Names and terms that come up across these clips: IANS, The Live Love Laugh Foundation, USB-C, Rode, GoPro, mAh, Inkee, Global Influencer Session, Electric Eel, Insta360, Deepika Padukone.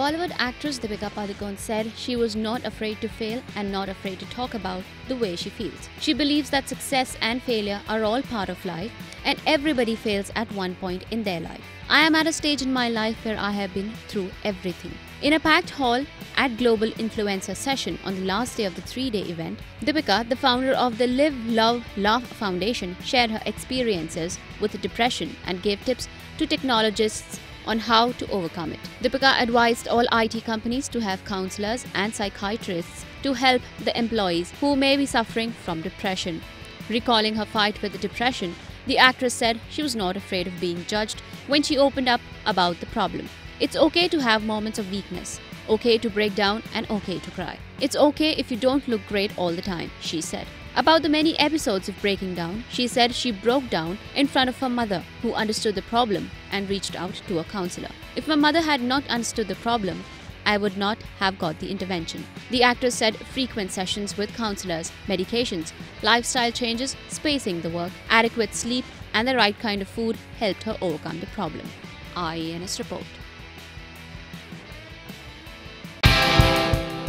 Bollywood actress Deepika Padukone said she was not afraid to fail and not afraid to talk about the way she feels. She believes that success and failure are all part of life and everybody fails at one point in their life. I am at a stage in my life where I have been through everything. In a packed hall at Global Influencer Session on the last day of the three-day event, Deepika, the founder of the Live Love Laugh Foundation, shared her experiences with depression and gave tips to technologists on how to overcome it. Deepika advised all IT companies to have counselors and psychiatrists to help the employees who may be suffering from depression. Recalling her fight with depression, the actress said she was not afraid of being judged when she opened up about the problem. It's okay to have moments of weakness, okay to break down and okay to cry. It's okay if you don't look great all the time, she said. About the many episodes of breaking down, she said she broke down in front of her mother, who understood the problem and reached out to a counselor. If my mother had not understood the problem, I would not have got the intervention. The actress said frequent sessions with counselors, medications, lifestyle changes, spacing the work, adequate sleep and the right kind of food helped her overcome the problem. IANS report.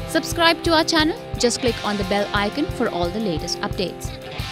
Subscribe to our channel. Just click on the bell icon for all the latest updates.